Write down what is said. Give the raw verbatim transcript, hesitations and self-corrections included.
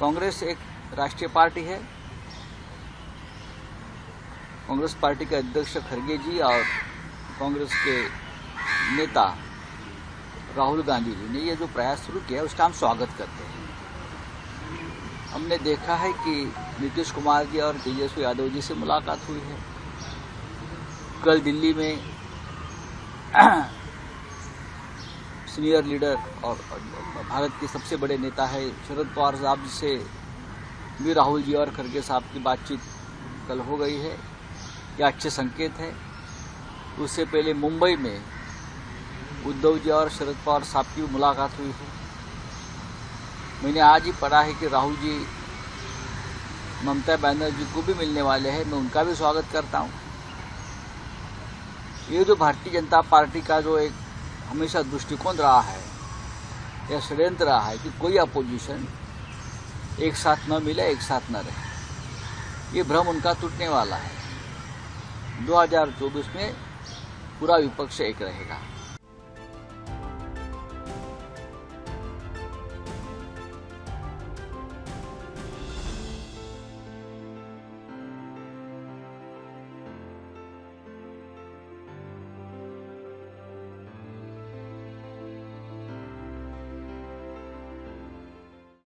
कांग्रेस एक राष्ट्रीय पार्टी है। कांग्रेस पार्टी के अध्यक्ष खड़गे जी और कांग्रेस के नेता राहुल गांधी जी ने ये जो प्रयास शुरू किया उसका हम स्वागत करते हैं। हमने देखा है कि नीतीश कुमार जी और तेजस्वी यादव जी से मुलाकात हुई है। कल दिल्ली में सीनियर लीडर और भारत के सबसे बड़े नेता है शरद पवार साहब से भी राहुल जी और खड़गे साहब की बातचीत कल हो गई है। यह अच्छे संकेत है। उससे पहले मुंबई में उद्धव जी और शरद पवार साहब की मुलाकात हुई है। मैंने आज ही पढ़ा है कि राहुल जी ममता बनर्जी को भी मिलने वाले हैं। मैं उनका भी स्वागत करता हूँ। ये जो भारतीय जनता पार्टी का जो एक हमेशा दृष्टिकोण रहा है या षड्यंत्र रहा है कि कोई अपोजिशन एक साथ न मिले, एक साथ न रहे, ये भ्रम उनका टूटने वाला है। दो हज़ार चौबीस में पूरा विपक्ष एक रहेगा।